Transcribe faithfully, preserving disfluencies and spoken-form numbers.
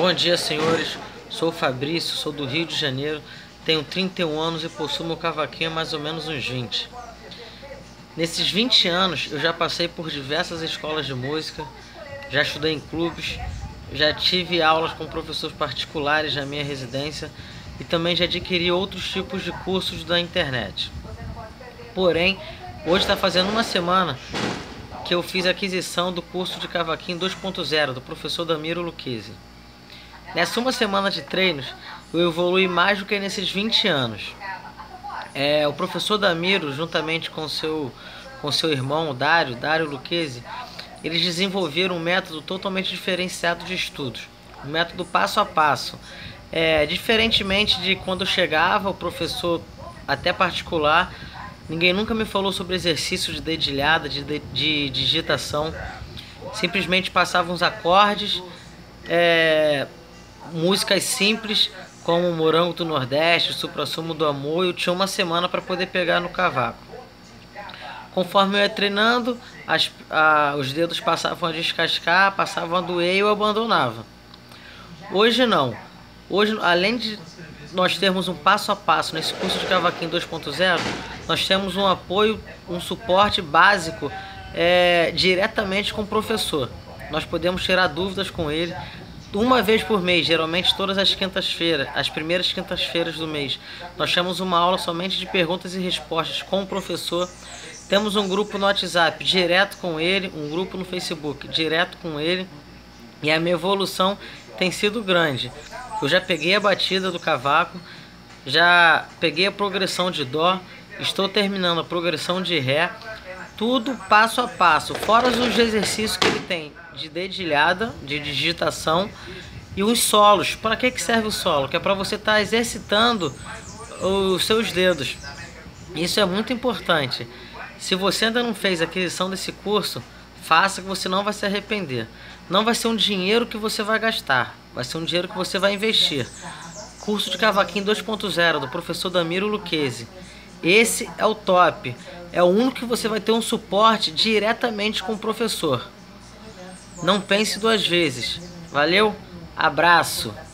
Bom dia, senhores. Sou o Fabrício, sou do Rio de Janeiro, tenho trinta e um anos e possuo meu cavaquinho há mais ou menos uns vinte. Nesses vinte anos eu já passei por diversas escolas de música, já estudei em clubes, já tive aulas com professores particulares na minha residência e também já adquiri outros tipos de cursos da internet. Porém, hoje está fazendo uma semana que eu fiz a aquisição do curso de Cavaquinho dois ponto zero do professor Damiro Lucchesi. Nessa uma semana de treinos, eu evolui mais do que nesses vinte anos. É, o professor Damiro, juntamente com seu, com seu irmão, o Dário, Dário Lucchesi, eles desenvolveram um método totalmente diferenciado de estudos, um método passo a passo. É, diferentemente de quando chegava o professor até particular, ninguém nunca me falou sobre exercício de dedilhada, de, de, de digitação. Simplesmente passavam os acordes, é, músicas simples, como o Morango do Nordeste, o Suprassumo do Amor, eu tinha uma semana para poder pegar no cavaco. Conforme eu ia treinando, as, a, os dedos passavam a descascar, passavam a doer e eu abandonava. Hoje não. Hoje, além de nós termos um passo a passo nesse curso de Cavaquinho dois ponto zero, nós temos um apoio, um suporte básico é, diretamente com o professor. Nós podemos tirar dúvidas com ele. Uma vez por mês, geralmente todas as quintas-feiras, as primeiras quintas-feiras do mês, nós temos uma aula somente de perguntas e respostas com o professor. Temos um grupo no WhatsApp direto com ele, um grupo no Facebook direto com ele. E a minha evolução tem sido grande. Eu já peguei a batida do cavaco, já peguei a progressão de dó, estou terminando a progressão de ré. Tudo passo a passo, fora os exercícios que ele tem de dedilhada, de digitação e os solos. Para que que serve o solo? Que é para você estar exercitando os seus dedos. Isso é muito importante. Se você ainda não fez a aquisição desse curso, faça, que você não vai se arrepender. Não vai ser um dinheiro que você vai gastar, vai ser um dinheiro que você vai investir. Curso de Cavaquinho dois ponto zero do professor Damiro Lucchesi. Esse é o top. É o único que você vai ter um suporte diretamente com o professor. Não pense duas vezes. Valeu? Abraço!